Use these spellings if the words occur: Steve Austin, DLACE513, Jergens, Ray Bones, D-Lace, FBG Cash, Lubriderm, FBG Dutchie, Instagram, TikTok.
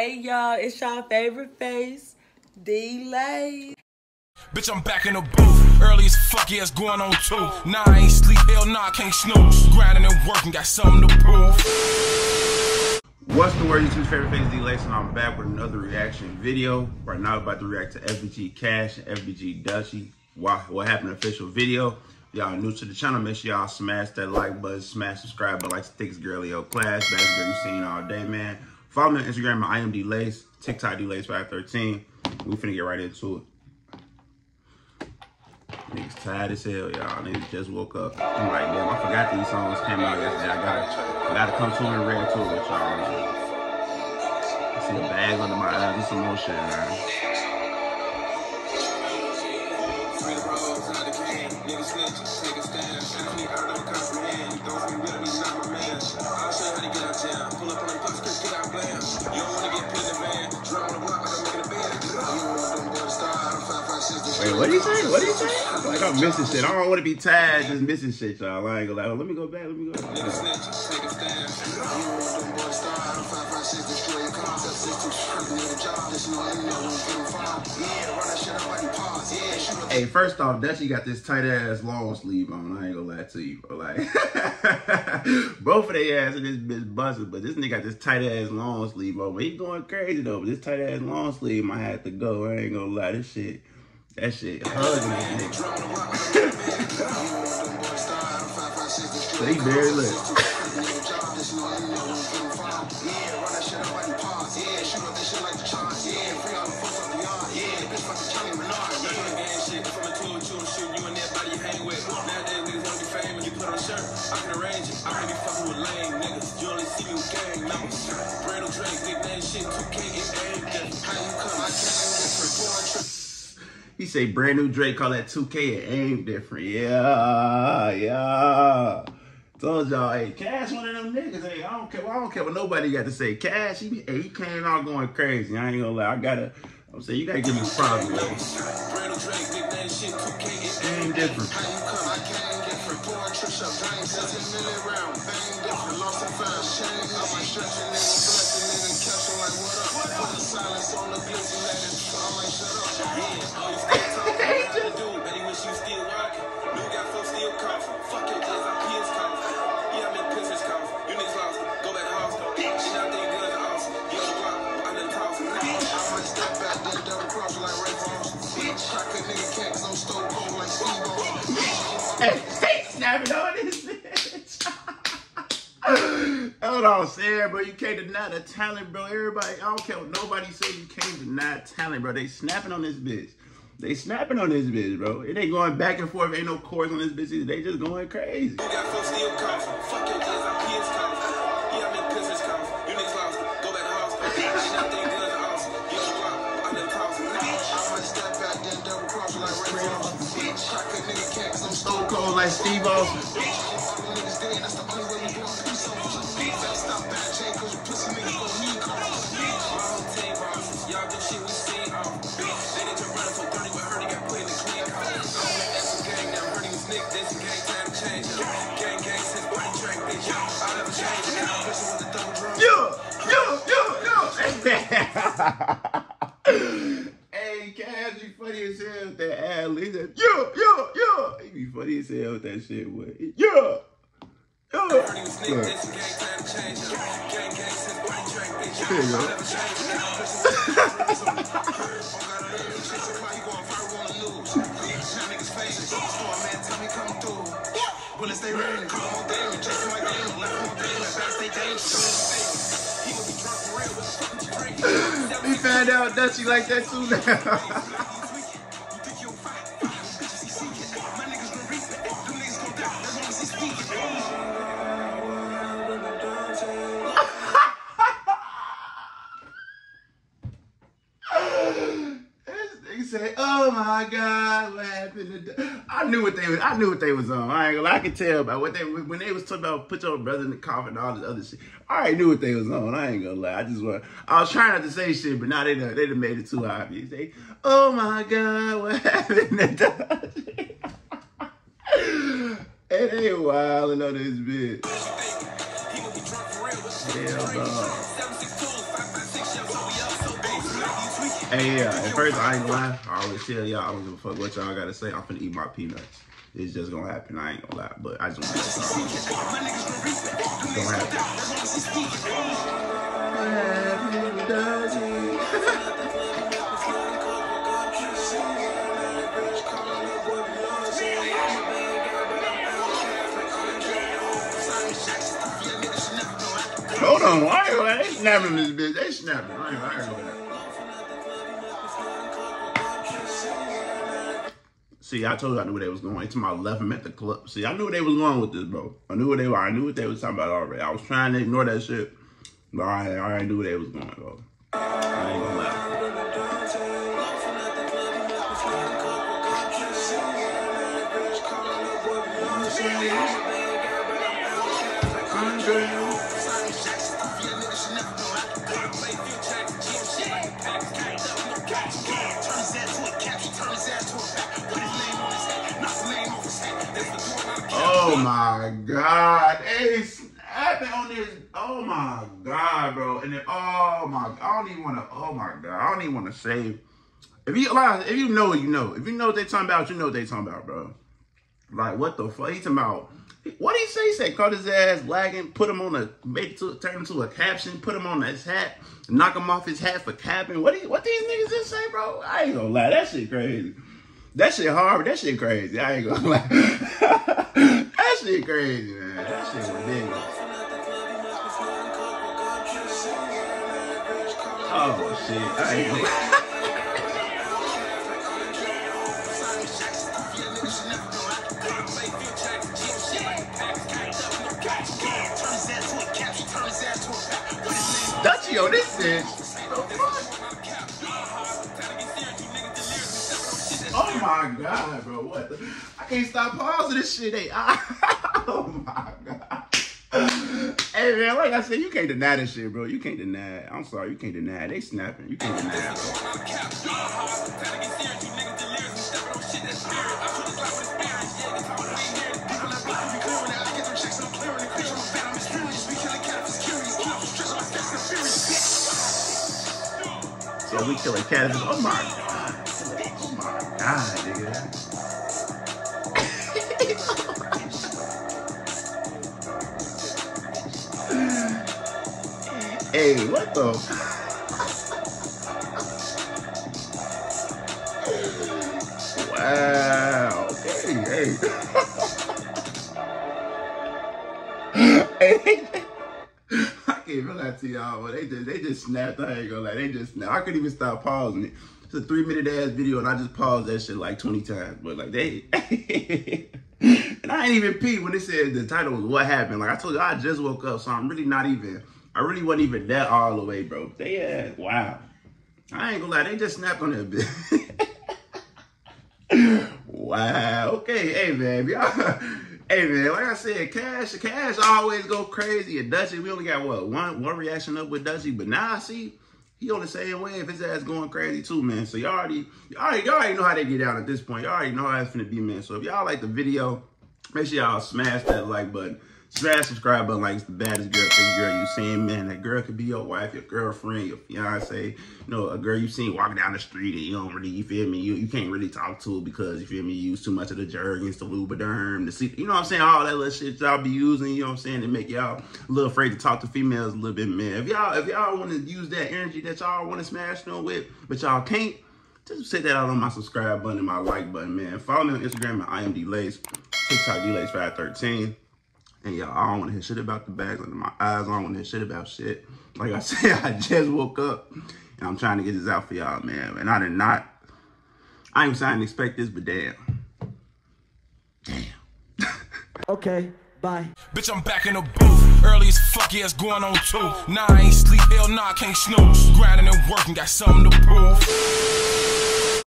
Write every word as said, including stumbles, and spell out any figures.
Hey y'all, it's y'all favorite face, D-Lace. Bitch, I'm back in the booth. Early as fuck, yeah, it's going on too. Nah, I ain't sleep, hell nah, I can't snooze. Grinding and working, got something to prove. What's the word, YouTube's favorite face, D-Lace, and I'm back with another reaction video. Right now, I'm about to react to F B G Cash and F B G Dutchie. What happened, official video. Y'all new to the channel, make sure y'all smash that like button, smash subscribe, but like sticks, girl, yo, class. That's what you've seen all day, man. Follow me on Instagram, I am D-Lace, TikTok D Lace five thirteen. We finna get right into it. Niggas tired as hell, y'all. Niggas just woke up. I'm like, damn, I forgot these songs came out yesterday. I gotta, I gotta come to them and react to it with y'all. I see the bags under my eyes. This some more shit, man. Wait, what do you say? What do you say? Like, I'm missing shit. I don't want to be tired just missing shit, y'all. I ain't gonna lie. Let me go back. Let me go back. Hey, first off, Dutchie got this tight ass long sleeve on. I ain't gonna lie to you, bro. Like, both of their ass in this bitch busted, but this nigga got this tight ass long sleeve on. But he going crazy though. But this tight ass long sleeve might have to go. I ain't gonna lie. This shit. That shit hugs me, nigga. They very lit. He say brand new Drake, call that two K, it ain't different. Yeah, yeah. Told y'all, hey, Cash one of them niggas. Hey, I don't care. I don't care what nobody got to say. Cash, he, hey, he came out going crazy. I ain't gonna lie. I gotta, I'm saying, you gotta give me a problem. Brand new Drake, that shit two K, it ain't different. How you come? I came different. Poor Trisha, bang, ten million round, bang different. Lost and found, shame. I'm like stretching and flexing and catching like what up? Put the silence on the glitzy letters. I'm like shut up. Yeah, all these kids talking about how to do it. Betty wish you still rocking. New got folks still coughing. Fuck your kids, our kids coughing. Yeah, I make pictures coughing. You niggas lost it. Go back to house. Bitch, you out there good and awesome. Get the block, I done tossing. Bitch, I might step back, then double cross like Ray Bones. Bitch, I could nigga can't cause I'm stone cold like Steve Austin. Hey, snapping on this bitch. That's what I'm saying, bro. You can't deny the talent, bro. Everybody, I don't care what nobody say, you can't deny talent, bro. They snapping on this bitch. They snapping on this bitch, bro. It ain't going back and forth. Ain't no chords on this bitch either. They just going crazy. Go back to house. I'm stone cold like Steve Austin. Hey, Cash, you funny as hell with that ad lib. Yeah, yeah, yeah. He be funny as hell with that shit, boy. Yeah, yeah. We found out that she like that too now. They say, "Oh my God, what happened to?" I knew what they was. I knew what they was on. I ain't gonna lie, I could tell by what they when they was talking about put your brother in the coffin and all this other shit. I already knew what they was on. I ain't gonna lie. I just want. I was trying not to say shit, but now they done, they done made it too obvious. They, oh my God, what happened to Dutchie? It ain't wildin' on this bitch. Hell no. Hey, yeah, at first, I ain't lying. I always tell y'all, I don't give a fuck what y'all gotta say. I'm finna eat my peanuts. It's just gonna happen. I ain't gonna lie, but I just wanna say it's gonna happen. Hold on, why are they, they snapping this bitch? They snapping. I ain't, I ain't gonna lie. See, I told you I knew where they was going. To my left, I'm at the club. See, I knew where they was going with this, bro. I knew what they were. I knew what they was talking about already. I was trying to ignore that shit, but I, I already knew where they was going, bro. I ain't gonna Oh my God, they snapping on this. Oh my God, bro. And then, oh my, I don't even want to, oh my God, I don't even want to save. If you, like, if you know, you know. If you know what they talking about, you know what they talking about, bro. Like, what the fuck? He talking about, what did he say? He said, caught his ass lagging, put him on a, make to, turn him to a caption, put him on his hat, knock him off his hat for capping. What, do you, what these niggas just say, bro? I ain't gonna lie, that shit crazy. That shit hard, that shit crazy. I ain't gonna lie. That shit crazy, man. That shit ridiculous. Oh, shit. I ain't gonna lie. Dutchie on this bitch. Oh, my God, bro. What the? I can't stop pausing this shit. Hey, I... Oh my God. Hey man, like I said, you can't deny this shit, bro. You can't deny it. I'm sorry, you can't deny it. They snapping. You can't deny it, bro. So we killing catfish. Oh my God. Oh my God, nigga. Hey, what the? Wow. Okay, hey. Hey. I can't even lie to y'all, but they just, they just snapped. I ain't gonna lie. They just snapped. I couldn't even stop pausing it. It's a three minute ass video, and I just paused that shit like twenty times. But, like, they. And I ain't even peep when it said the title was What Happened. Like, I told you, I just woke up, so I'm really not even. I really wasn't even that all the way, bro. They had, wow. I ain't gonna lie, they just snapped on that bitch. Wow. Okay, hey, man. Y'all, hey, man, like I said, Cash, Cash always go crazy at Dutchie. We only got, what, one one reaction up with Dutchie? But now, nah, see, he on the same wave. His ass going crazy, too, man. So y'all already, y'all already, already know how they get out at this point. Y'all already know how it's finna be, man. So if y'all like the video, make sure y'all smash that like button. Smash that subscribe button like it's the baddest girl, big girl you seen, man. That girl could be your wife, your girlfriend, your fiance, you know, a girl you seen walking down the street and you don't really, you feel me, you, you can't really talk to because, you feel me, you use too much of the Jergens, the Lubriderm, the C, you know what I'm saying, all that little shit y'all be using, you know what I'm saying, to make y'all a little afraid to talk to females a little bit, man. If y'all, if y'all want to use that energy that y'all want to smash them with, but y'all can't, just set that out on my subscribe button and my like button, man. Follow me on Instagram at I am D-Lace, TikTok D Lace five thirteen. And y'all, I don't want to hear shit about the bags under my eyes. I don't want to hear shit about shit. Like I said, I just woke up and I'm trying to get this out for y'all, man. And I did not, I ain't saying I didn't expect this, but damn. Damn. Okay, bye. Bitch, I'm back in the booth. Early as fuck, yeah, it's going on too. Nah, I ain't sleep, hell nah, I can't snooze. Grinding and working, got something to prove.